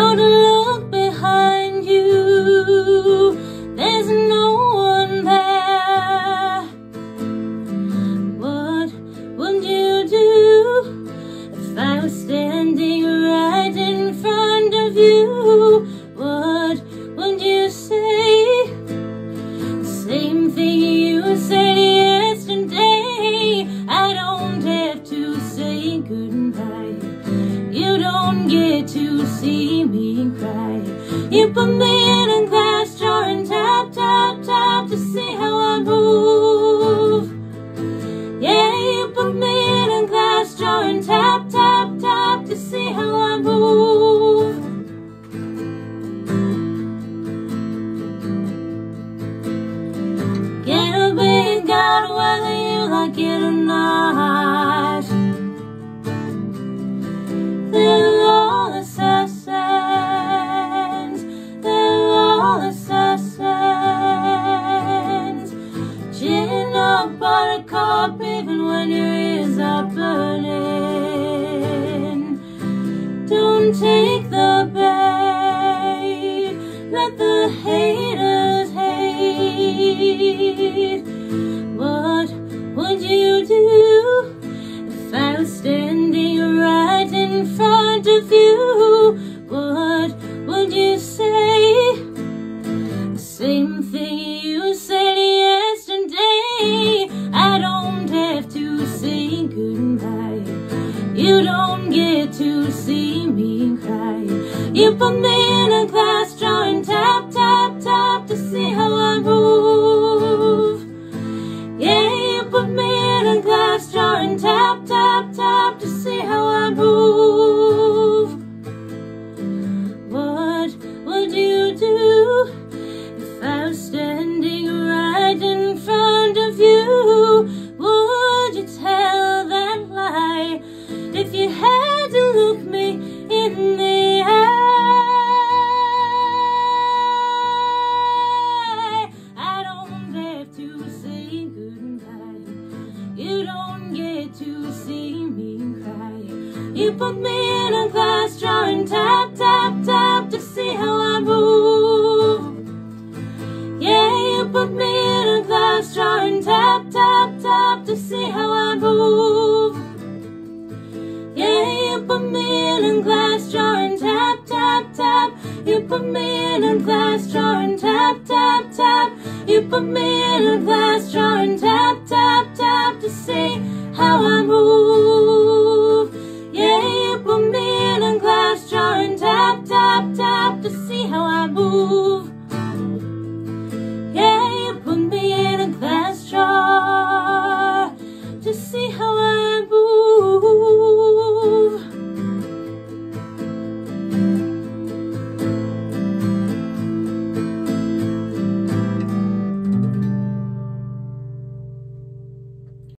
Don't look behind you, there's no one there. What would you do if I was standing right in front of you? What would you say? Same thing you said yesterday. I don't have to say goodbye. You don't get to see me cry. You put me in a glass jar and tap, tap, tap to see how I move. Yeah, you put me in a glass jar and tap, tap, tap to see how I move. Get away, God, whether you like it or not. They're all assassins. They're all assassins. Chin up, buttercup, even when your ears are burning. Don't take the bait. Let the haters hate. What would you do if I was standing right in front of you? What would you say? The same thing you said yesterday. I don't have to say goodbye. You don't get to see me cry. You put me in a glass jar and tap, tap, tap to see how I move. Yeah, you put me in a glass jar and tap, tap, tap to see how I move. What would you do if I was standing right in front of you? Would you tell that lie if you had to look me in the eye? I don't have to say goodbye. You don't get to see me cry. You put me in a glass jar and tap, tap, tap to see how I move. Yeah, you put me in a glass jar and tap, tap, tap to see how I move. Yeah, you put me in a glass jar and tap, tap, tap. You put me in a glass jar and tap, tap, tap. You put me in a glass jar and tap, tap, tap to see how I move.